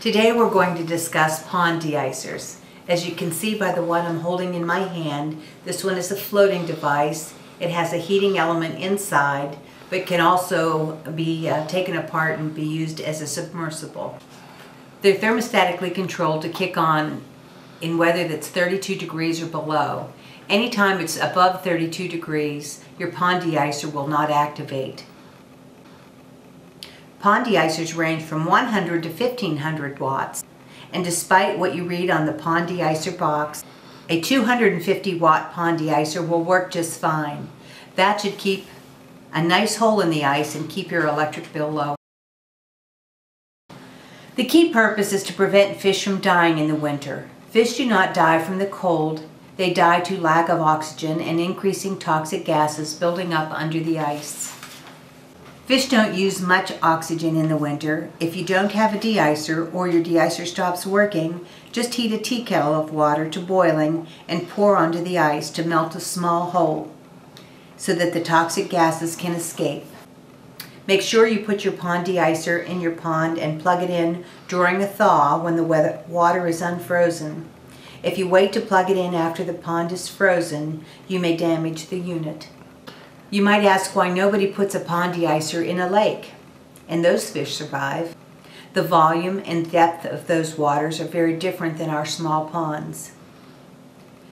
Today we're going to discuss pond deicers. As you can see by the one I'm holding in my hand, this one is a floating device. It has a heating element inside, but can also be taken apart and be used as a submersible. They're thermostatically controlled to kick on in weather that's 32 degrees or below. Anytime it's above 32 degrees, your pond deicer will not activate. Pond deicers range from 100 to 1500 watts, and despite what you read on the pond deicer box, a 250 watt pond deicer will work just fine. That should keep a nice hole in the ice and keep your electric bill low. The key purpose is to prevent fish from dying in the winter. Fish do not die from the cold, they die to lack of oxygen and increasing toxic gases building up under the ice. Fish don't use much oxygen in the winter. If you don't have a deicer or your deicer stops working, just heat a tea kettle of water to boiling and pour onto the ice to melt a small hole so that the toxic gases can escape. Make sure you put your pond deicer in your pond and plug it in during a thaw when the water is unfrozen. If you wait to plug it in after the pond is frozen, you may damage the unit. You might ask why nobody puts a pond deicer in a lake, and those fish survive. The volume and depth of those waters are very different than our small ponds.